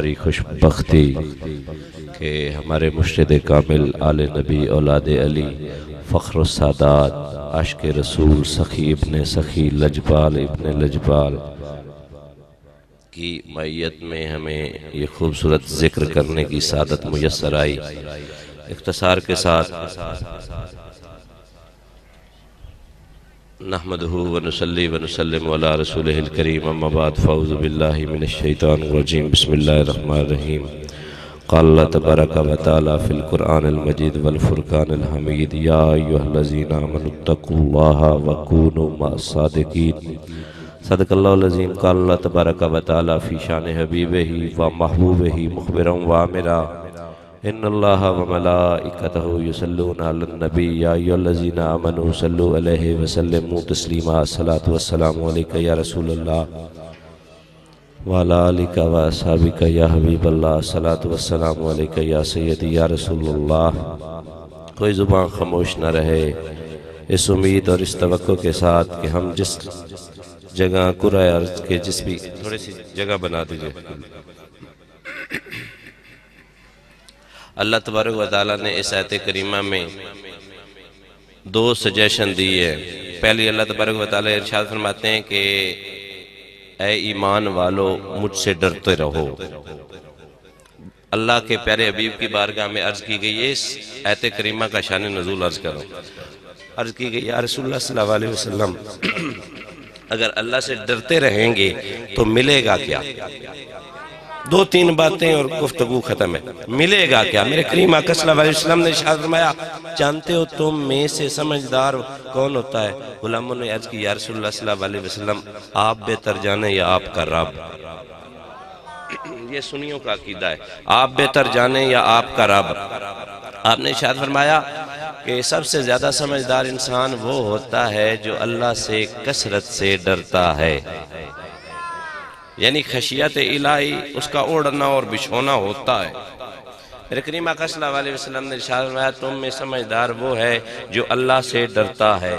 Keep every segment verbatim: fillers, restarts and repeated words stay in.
हमारी खुशबख्ती के हमारे मुर्शिद कामिल आले नबी औलाद अली फ़ख्र सादात आशिक़ रसूल सखी इब्ने सखी लजबाल इब्ने लजबाल की मैयत में हमें ये खूबसूरत जिक्र करने की सादत मुयस्सर आई। इख्तिसार के साथ नहमदहू व नसल्ली व नसल्लिम अला रसूलिहिल करीम, अम्मा बाद फ़ऊज़ु बिल्लाहि मिनश शैतानिर रजीम, बिस्मिल्लाहिर रहमानिर रहीम। क़ाल तबारक व तआला फ़िल कुरआनिल मजीद वल फ़ुरक़ानिल हमीद, या अय्युहल्लज़ीना आमनुत्तक़ुल्लाह व कूनू मअस-सादिक़ीन, सदक़ल्लाहुल अज़ीम। क़ाल तबारक व तआला फ़ी शानि हबीबिही व महबूबिही मुख़बिरन व आमिरा, इन्नल्लाह व मलाइकतहु युसल्लूना अलन्नबी, या अय्युहल्लज़ीना आमनू सल्लु अलैहि व सल्लिमू तस्लीमा। अस्सलातु वस्सलामु अलैका या रसूलल्लाह व अला आलिका व अस्हाबिका या हबीबल्लाह। अस्सलातु वस्सलामु अलैका या सय्यदी या रसूलल्लाह। कोई ज़ुबान खामोश न रहे इस उम्मीद और इस तवक्को के साथ कि हम जिस जगह कुराए अर्ज़ के जिस भी थोड़ी सी जगह बना दीजिए, अल्लाह तबारक व तआला ने इस आयत करीमा में दो सजेशन दी है। पहली, अल्लाह तबारक व तआला इरशाद फरमाते हैं कि ऐ ईमान वालो, मुझसे डरते रहो। अल्लाह के प्यारे हबीब की बारगाह में अर्ज़ की गई है, इस आयत करीमा का शान नज़ूल अर्ज़ करो। अर्ज़ की गई, या रसूलल्लाह सल्लल्लाहु अलैहि वसल्लम, अगर अल्लाह से डरते रहेंगे तो मिलेगा क्या? दो तीन बातें और गुफ्तगू खत्म है। मिलेगा क्या? मेरे करीम आका सल्लल्लाहु अलैहि वसल्लम ने इरशाद फरमाया, जानते हो तुम में से समझदार कौन होता है? गुलामों ने अर्ज की, या रसूलल्लाह सल्लल्लाहु अलैहि वसल्लम, आप बेहतर जाने या आपका रब? ये सुन्नियों का अकीदा है, आप बेहतर जाने या आपका रब। आपने इरशाद फरमाया कि सबसे ज्यादा समझदार इंसान वो होता है जो अल्लाह से कसरत से डरता है, यानी खशियत इलाही उसका ओढ़ना और बिछोना होता है। मेरे करीम आका सल्लल्लाहु अलैहि वसल्लम ने इरशाद फरमाया, तुम में समझदार वो है जो अल्लाह से डरता है।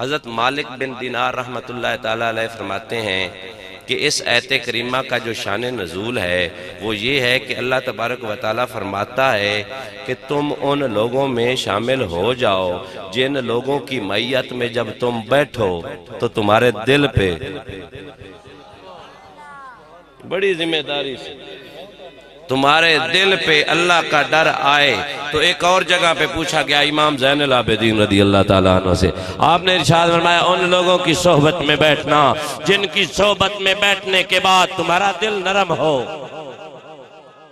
हज़रत मालिक बिन दिनार रहमतुल्लाह तआला अलैह फरमाते हैं कि इस आयत करीमा का जो शान नज़ूल है वो ये है कि अल्लाह तबारक व तआला फरमाता है कि तुम उन लोगों में शामिल हो जाओ जिन लोगों की मैयत में जब तुम बैठो तो तुम्हारे दिल पे बड़ी जिम्मेदारी से तुम्हारे दिल पे अल्लाह का डर आए। तो एक और जगह पे पूछा गया इमाम ज़ैनुल आबदीन रज़ी अल्लाह ताला अन्हु से, आपने इरशाद फरमाया, उन लोगों की सोहबत में बैठना जिनकी सोहबत में बैठने के बाद तुम्हारा दिल नरम हो,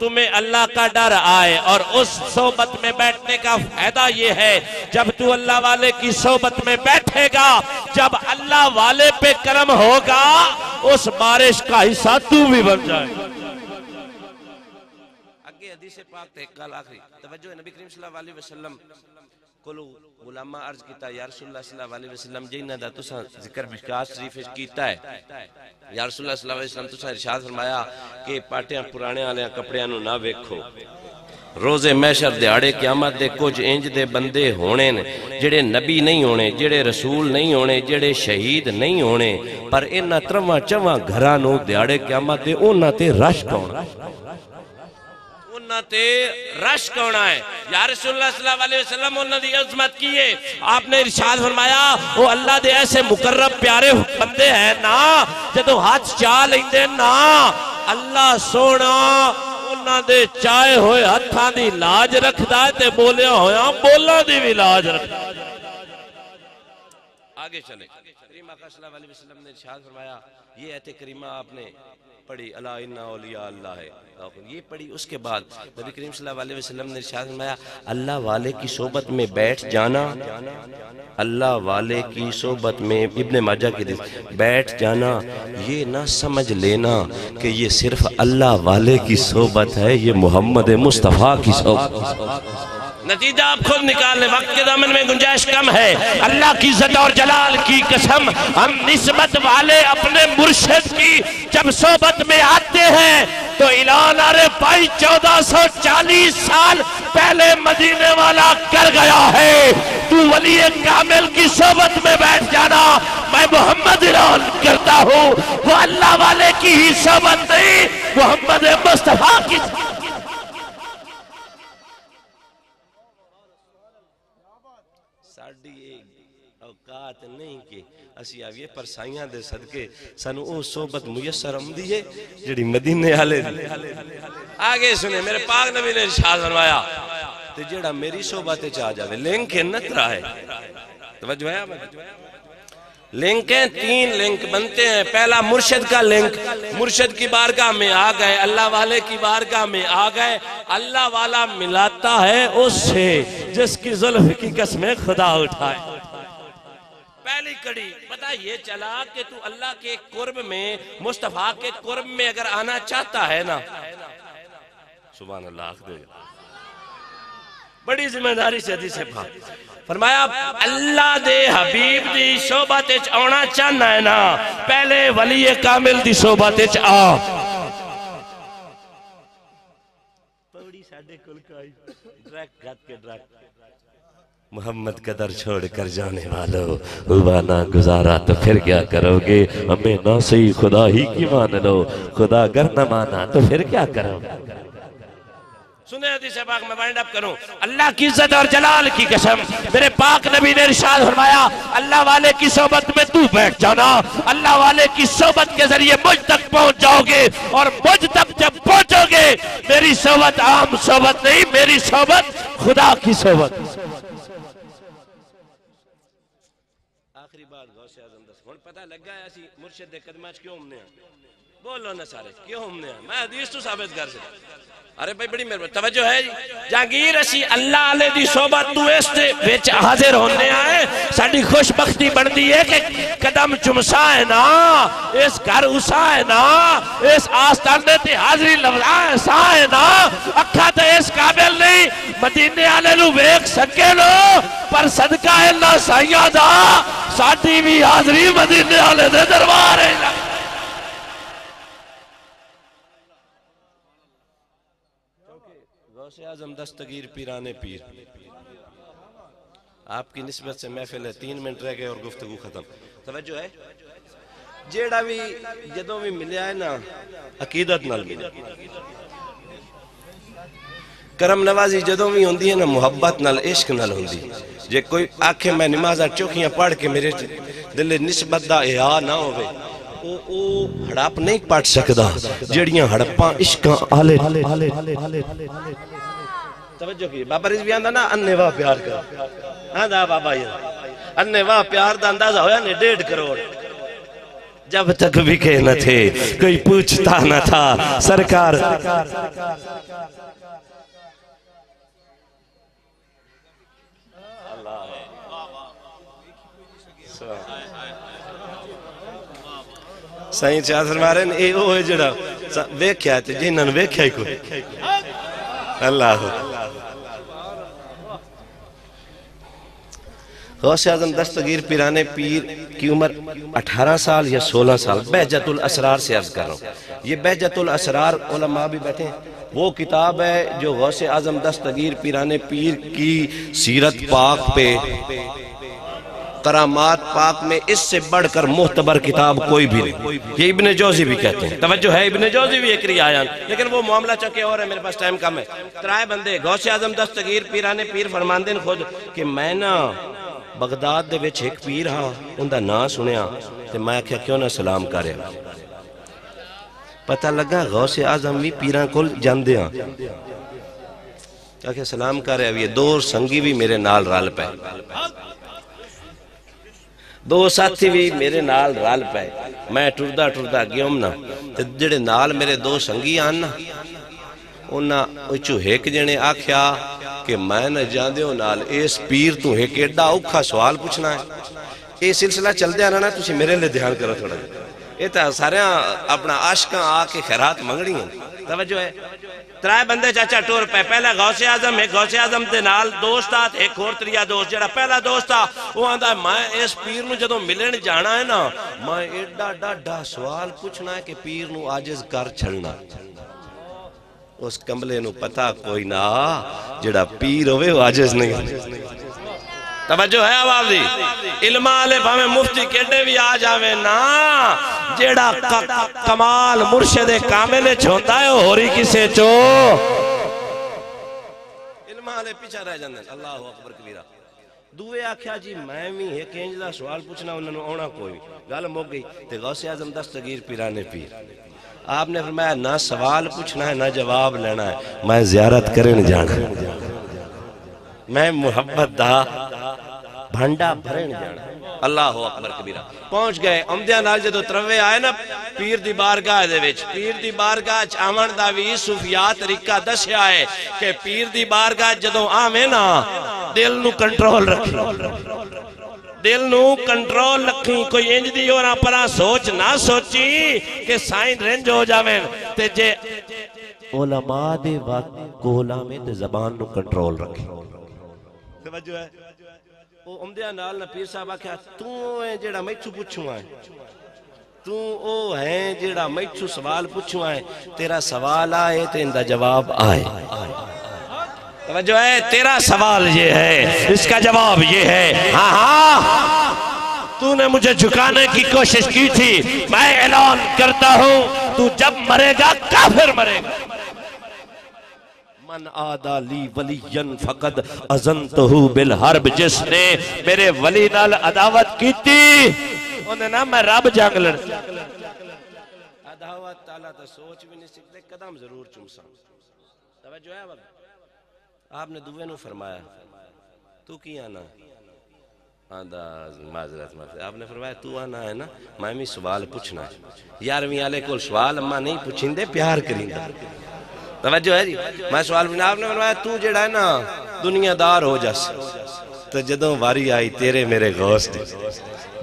तुम्हें अल्लाह का डर आए। और उस सोबत में बैठने का फायदा यह है, जब तू अल्लाह वाले की सोबत में बैठेगा, जब अल्लाह वाले पे करम होगा, उस बारिश का हिस्सा तू भी बन जाएगा। हदीस पाक थे कल आखिरी तवज्जो नबी करीम सल्लल्लाहु अलैहि वसल्लम कोलो गुलामा अर्ज कीता, या रसूलल्लाह सल्लल्लाहु अलैहि वसल्लम जिन्ना दा तुसा जिक्र मिशकात शरीफ कीता है, या रसूलल्लाह सल्लल्लाहु अलैहि वसल्लम तुसा इरशाद फरमाया कि पाटियां पुराने वाले कपड़ियां नु ना वेखो, रोजे महशर दिहाड़े क़यामत दे कुछ इंज दे बंदे होने ने जेड़े नबी नहीं होने, जेड़े रसूल नहीं होने, जेड़े शहीद नहीं होने, पर इन्हां त्रवां चवां घरां नु दिहाड़े क़यामत दे उन्हां ते रश होना ते रश कौना है? या रसूलल्लाह सल्लल्लाहु अलैहि वसल्लम उन्होंने अज़मत की है। आपने इरशाद फरमाया, वो अल्लाह दे ऐसे मुकर्रब प्यारे बंदे हैं ना, जदों हाथ चा लेंदे ना, अल्लाह सोना उन्होंने दे चाहे होए हत्थां दी लाज रखदा है ते बोलिया होया बोलां दी भी लाज रखदा है। आगे चले, करीम आका सल्लल्लाहु अलैहि वसल्लम ने इरशाद फरमाया, ये आयत करीमा आपने पढ़ी, अला इन्ना औलिया अल्लाह है, ये पढ़ी। उसके बाद नबी करीम सल्लल्लाहु अलैहि वसल्लम ने इरशाद फरमाया, अल्लाह वाले की सोबत में बैठ जाना, अल्लाह वाले की सोबत में, इब्ने माजा की हदीस, बैठ जाना, ये ना समझ लेना कि ये सिर्फ अल्लाह वाले की सोबत है, ये मोहम्मद मुस्तफ़ा की सोबत। नतीजा आप खुद निकाले, वक्त के दामन में गुंजाइश कम है। अल्लाह की इज्जत और जलाल की कसम, हम निस्बत वाले अपने मुर्शिद की जब सोबत में आते हैं तो ऐलान अरे भाई चौदह सौ चालीस साल पहले मदीने वाला कर गया है, तू लिए कामिल की सोबत में बैठ जाना मैं मोहम्मद ऐलान करता हूँ, वो अल्लाह वाले की ही सोबत नहीं, मोहम्मद मुस्तफा की। औकात नहीं कि असी आविए परसाइयां दे सदके सानू ओ सोबत मुयसर आंदी है जेड़ी मदीने वाले आगे सुने मेरे पाक नबी ने इरशाद फरमाया ते जेड़ा मेरी सोबत च आ जावे लिंक नतरा है। तवज्जो है, लिंकें तीन लिंक बनते हैं। पहला मुर्शिद का लिंक, मुर्शिद की बारगाह में आ गए, अल्लाह वाले की बारगाह में आ गए, अल्लाह वाला मिलाता है उससे जिसकी जुल्फ की कसमें खुदा उठाए। पहली कड़ी पता ये चला कि तू अल्लाह के कुर्ब में, मुस्तफा के कुर्ब में अगर आना चाहता है ना, सुभान अल्लाह, बड़ी जिम्मेदारी से हदीस है। फरमाया अल्लाह दे हबीब दी सोबत च आना चाहना है ना, पहले वली कामिल दी सोबत च आ। मोहम्मद कदर छोड़ कर जाने वालों हुआ ना गुजारा तो फिर क्या करोगे, हमें ना सही खुदा ही की मान लो, खुदा अगर न माना तो फिर क्या करोगे। सुने हदीस पाक में वाइंड अप करूं, अल्लाह की इज्जत और जलाल की कसम, मेरे पाक नबी ने इरशाद फरमाया अल्लाह वाले की सोबत में तू बैठ जाना, अल्लाह वाले की सोबत के जरिए मुझ तक पहुंच जाओगे, और मुझ तक जब पहुंचोगे मेरी सोबत आम सोबत नहीं, मेरी सोबत खुदा की सोबत। आखिरी बात गौसे आजम दस हुण पता लग गया असी मुर्शिद दे कदमां च क्यों हमने आ, बोलो ना सारे क्यों हमने आ, मैं हदीस तो साबित कर सकदा। अरे भाई बड़ी मेहरबानी, तवज्जो है जी। जागीर असी अल्लाह आले दी सोबत तू इस दे विच हाजिर होने आए, साडी खुशबख्ती बनदी है कि कदम चुमसा है ना, इस घर उसा है ना, इस आस्ताने ते हाजिरी लवला है सा है ना, अखा ते इस काबिल नहीं मदीने आले नु वेख सके लो, पर सदका है ना साईयां दा साडी भी हाजिरी मदीने आले दे दरबार है। गौसे आज़म दस्तगीर पीराने पीर आपकी निस्बत से महफिल है, तीन मिनट रह गए और गुफ्तगू खत्म। तवज्जो है, जेड़ा भी जदों भी मिलया है ना अकीदत नाल मिले, करम नवाजी जदों भी होंदी है ना मुहब्बत नाल, इश्क नाल होंदी। जे कोई आखे मैं नमाज़ां चौखियां पढ़ के मेरे दिल निस्बत दा इहा ना होवे, ओ ओ हड़प नहीं पट सकदा जेड़ियां हड़पां इश्कां आले। तवज्जो की बाबा रिजवी आंदा ना अन्नेवाह प्यार का आंदा, बाबा यार अन्नेवाह प्यार दा अंदाजा होया ने डेढ़ करोड़ जब तक बिके न थे कोई पूछता न था सरकार। साइंस आसर मारे ये वो है जरा वेख्या ते जिन्हां ने वेख्या ही कोई अल्लाह। गौसे आज़म दस्तगीर पीराने पीर की उम्र अठारह साल या सोलह साल, बहजतुल असरार से अर्ज कर रहा हूँ। ये बहजतुल असरार उलमा भी बैठे हैं, वो किताब है जो गौसे आज़म दस्तगीर पीराने पीर की सीरत पाक पे करामात पाक में इससे बढ़कर मोहतबर किताब कोई भी नहीं, ये इब्ने जोजी भी कहते हैं। तवज्जो है, इब्ने जोजी भी एक रियायान, लेकिन वो मामला चके और है, मेरे पास टाइम कम है। त्राय बंदे गौसे आज़म दस्तगीर पीराने पीर फरमांदे खुद कि मैं ना बगदाद दे विच एक पीर हाँ, उनका नाम सुनिया तो मैं आख्या क्यों ना सलाम करे, पता लगा गौसे आज़म भी पीरां कोल जांदे आ, आख्या सलाम करे। अभी दो संगी भी मेरे नाल रल पे, दो साथी भी मेरे नाल रल पे, मैं टुरदा टुरदा अगे आमना ते जेडे नाल मेरे दो संगी आन ना उन्हां विचों एक जने आख्या कि मैं न जांदे नाल इस पीर तू एक एडा औखा सवाल पुछना है। ये सिलसिला चलदे रहना, तुसीं मेरे लिए ध्यान करो थोड़ा, ये तो सारियां अपना आशकां आके खैरात मंगणी है। तवज्जो है, त्राए बंदे चाचा टूर पे, पहला गौसे आज़म है, गौसे आज़म दे नाल दोस्त आ एक होर त्रीया दोस्त, जेड़ा पहला दोस्त आ वो आंदा मैं इस पीर नूं जदों मिलन जाना है ना मैं एडा डाडा सवाल पुछना है कि पीर नूं आजिज़ कर छड़ना। उस कमले नूं पता कोई ना जेड़ा पीर होवे आजिज़ नहीं। तवज्जो है आवाज़ दी। इल्मा आले भावे मुफ्ती केडे भी आ जावे ना, जेड़ा कमाल मुर्शिदे कामिले छोंदा है होरी किसे चो। इल्मा आले पीछे रह जांदे। अल्लाह हू अकबर कबीरा। दुए आख्या जी मैं भी एक इंज दा सवाल पूछना, उन्होंने आना कोई गल मुक गई ते गौसे आजम दस्तगीर पीराने पीर आपने फरमाया ना सवाल पूछना है ना जवाब लेना है, मैं जियारत करन जाना, मैं मुहब्बत दा भंडा भरन जाना। अल्लाह हू अकबर कबीरा। पहुंच गए आमदियां नाल जदों तरवे आए ना पीर दी बारगाह दे विच, पीर दी बारगाह च आवन दा वी सूफिया तरीका दस्या है कि पीर दी बारगाह जदों आवे ना दिल नू कंट्रोल रखी, दिल नू कंट्रोल रखी, कोई इंज दी होर पर सोच ना सोची कि साइन रेंज हो जावे ते जे उलमा दे वक्त कोला में ते ज़बान नू कंट्रोल रखी। तवज्जो है ओ उमदिया नाल ना पीर साहब आख्या तू है जेड़ा मैथू पूछूआ है, तू ओ है जेड़ा मैथू सवाल पूछूआ है, तेरा सवाल आए ते इंदा जवाब आए। तवज्जो है, तेरा सवाल ये है इसका जवाब ये है। हाँ हाँ तूने मुझे झुकाने की कोशिश की थी, मैं ऐलान करता हूँ तू जब मरेगा काफिर मरेगा। मन आदा ली वलियन फकद अज़नतहु बिल हर्ब, जिसने मेरे वली नाल अदावत की थी उन्हें ना मैं रब जंग लड़। अदावत ताला तो सोच भी नहीं सकते, कदम जरूर चूमसा। तवज्जो है आपने दुवे नु फरमाया तू की आना आंदा माजरत माफी, आपने फरमाया तू आना है ना मैं भी सवाल पूछना है। यारवीं वाले को सवाल अम्मा नहीं पूछिंदे प्यार करिंदा। तवज्जो है जी, मैं सवाल पूछना, आपने फरमाया तू जेड़ा है ना दुनियादार हो जास। तो जदों वारी आई तेरे मेरे गौस दी,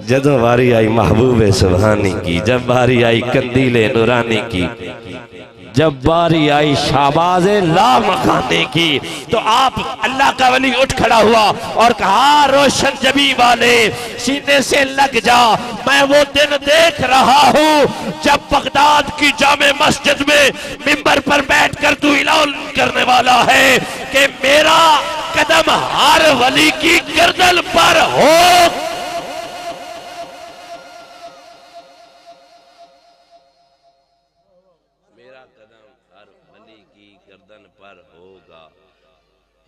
जदों वारी आई महबूब सुभानी की, जब वारी आई कंदीले नूरानी की, जब बारी आई शाबाज़े ला मखाने की, तो आप अल्लाह का वली उठ खड़ा हुआ और कहा रोशन जबी वाले सीने से लग जा, मैं वो दिन देख रहा हूँ जब बगदाद की जामे मस्जिद में मिंबर पर बैठकर तू ऐलान करने वाला है कि मेरा कदम हर वली की गर्दन पर हो।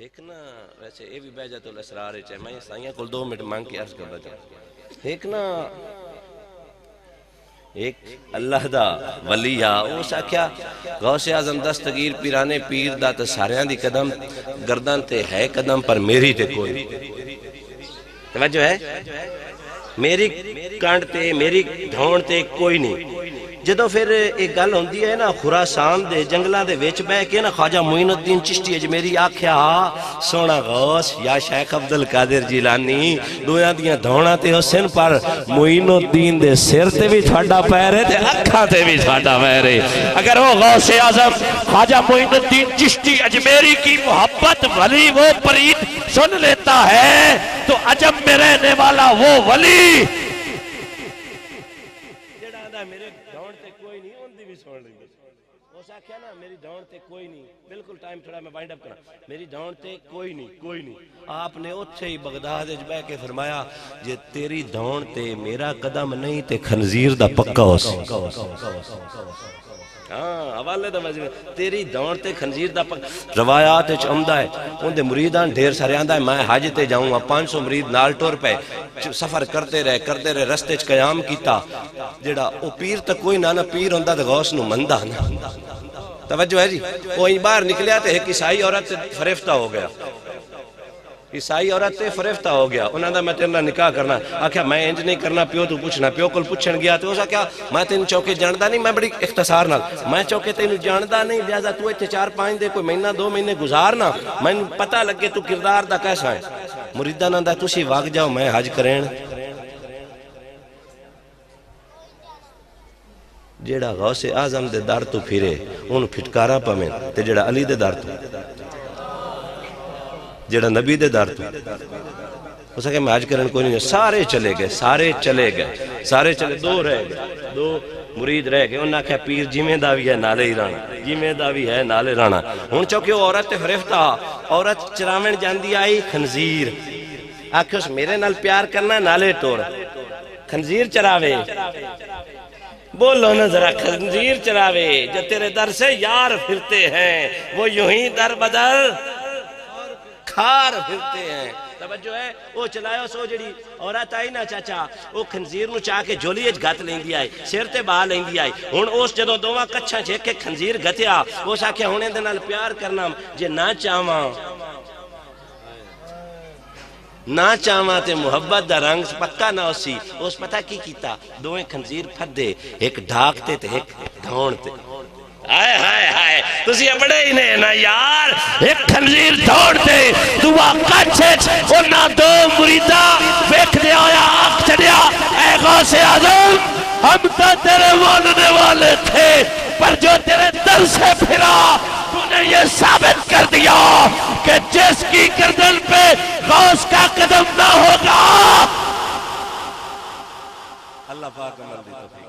एक ना वैसे ये भी बैजातुल असरार है, मैं साइया को दो मिनट मांग के अर्ज करना चाहूँ। एक ना एक अल्लाह दा वली आ उस आख्या गौसे आजम दस्तगीर पीराने पीर दा ते सारियां दी कदम गर्दन ते है कदम पर मेरी ते कोई। तवज्जो है, मेरी कंड ते मेरी ढोण ते कोई नहीं। जदों फिर एक गल होंदी है ना खुरासान दे जंगलों के विच बह के ना ख्वाजा मोइनुद्दीन चिश्ती अजमेरी आख्या सोना गौस या शेख अब्दुल कादिर जिलानी दोयां दियां धौणां ते हुस्न पर मोइनुद्दीन दे सिर ते भी साडा पैर है ते अखां ते भी साडा पैर है। अगर वो गौसे आज़म ख्वाजा मोइनुद्दीन चिश्ती अजमेरी की मोहब्बत वली वो परीद सुन लेता है तो अजब में रहने वाला वो वली रवायात आमदा है उनके मुरीदान ढेर सारे आंदा है मैं हज ते जाऊंगा, पांच सौ मुरीद नाल टुर पे सफर करते रहे करते रहे रस्ते च कयाम किया जेड़ा ओ पीर तो कोई ना ना पीर होंदा ते गौस नूं मनदा ना। तवज्जो है जी, वो बाहर निकलिया तो एक ईसाई औरत फरेफ्ता हो गया, ईसाई औरत से फरेफ्ता हो गया, उन्होंने मैं तेरे निकाह करना, आख्या मैं इंज नहीं करना प्यो तू पूछना, प्यो को पूछन गया तो उसका क्या मैं तेन चौके जानता नहीं, मैं बड़ी इख्तसार नाल मैं चौके तेन जानता नहीं लिहाजा तू इतने चार पाँच दे कोई महीना दो महीने गुजार ना मैं पता लगे तू किरदार दा कैसा है। मुरीदा ना दा तुसी वाग जाओ मैं हज करेन। जेड़ा गौसे आजम दे दर तू फिरे उन फिटकारा पवे ते जेड़ा अली दे दर तू जेड़ा नबी दे दर तू उस के माज करन कोई नहीं। सारे चले गए सारे चले गए सारे चले दो रह गए दो मुरीद रह गए। उन्हें आख्या पीर जिम्मेदार भी है नाले ही रहना, जिम्मेदार भी है नाले रहना। हूँ चौके औरत फरिफ्ता औरत चरावण जाती आई खनजीर आखिर मेरे नाल प्यार करना नाले तोड़ खंजीर चरावे, बोलो ना जरा खंजीर चरावे। जो तेरे दर से यार फिरते हैं वो यूं ही दर बदर खार फिरते हैं। तवज्जो है वो चलायो सो जड़ी औरत आई ना चाचा वो खंजीर नु चा के झोली च गत लेंदी आई, सिर ते बाह लेंदी आई। हुन उस जदों दोवां कच्छा झेक के खंजीर गतिया उस आखे हुन इहदे नाल प्यार करना जे ना चाहवां ना चाहवा ते मुहब्बत दा रंग पक्का ना उसी उस पता की कीता दोए खंजीर फदे एक ढाकते ते एक धौण ते। हाय हाय हाय तुसी अपड़े ही ने ना यार एक खंजीर धौण ते दुआ काछे ओ ना दो मुरीदा देखदे आया आख छड़या ए गौसे आजम हम तो तेरे मानने वाले थे पर जो तेरे दर से फिरा तूने ये साबित कर दिया कि जिसकी गर्दन पे गौस का कदम ना होगा। अल्लाह पाक